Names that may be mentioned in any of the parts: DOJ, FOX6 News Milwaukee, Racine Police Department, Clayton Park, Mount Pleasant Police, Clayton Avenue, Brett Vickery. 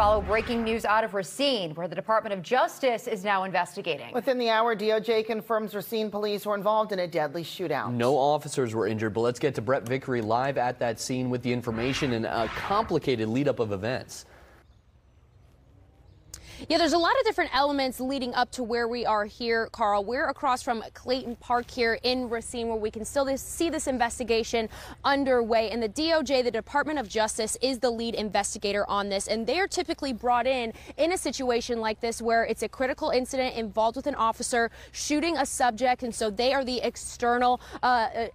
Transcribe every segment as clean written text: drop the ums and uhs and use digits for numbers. follow breaking news out of Racine, where the Department of Justice is now investigating. Within the hour, DOJ confirms Racine police were involved in a deadly shootout. No officers were injured, but let's get to Brett Vickery live at that scene with the information and a complicated lead-up of events. Yeah, there's a lot of different elements leading up to where we are here, Carl. We're across from Clayton Park here in Racine, where we can still see this investigation underway. And the DOJ, the Department of Justice, is the lead investigator on this. And they are typically brought in a situation like this where it's a critical incident involved with an officer shooting a subject. And so they are the external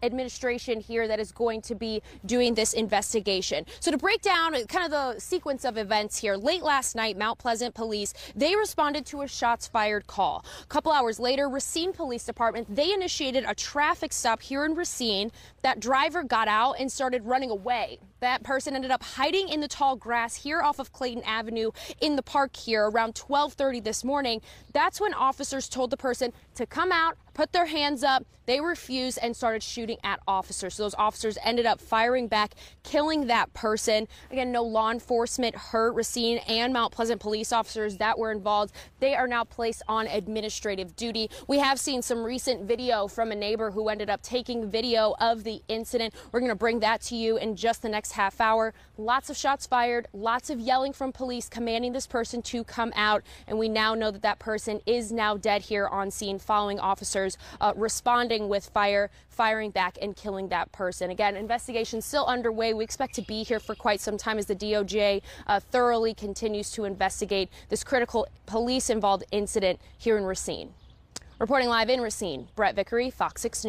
administration here that is going to be doing this investigation. So to break down kind of the sequence of events here, late last night, Mount Pleasant Police, they responded to a shots fired call. A couple hours later, Racine Police Department, they initiated a traffic stop here in Racine. That driver got out and started running away. That person ended up hiding in the tall grass here off of Clayton Avenue in the park here around 12:30 this morning. That's when officers told the person to come out, put their hands up. They refused and started shooting at officers. So those officers ended up firing back, killing that person. Again, no law enforcement hurt. Racine and Mount Pleasant police officers that were involved, they are now placed on administrative duty. We have seen some recent video from a neighbor who ended up taking video of the incident. We're going to bring that to you in just the next half hour. Lots of shots fired, lots of yelling from police commanding this person to come out. And we now know that that person is now dead here on scene following officers responding with fire, firing back and killing that person. Again, investigation still underway. We expect to be here for quite some time as the DOJ thoroughly continues to investigate this critical police involved incident here in Racine. Reporting live in Racine, Brett Vickery, Fox 6 News.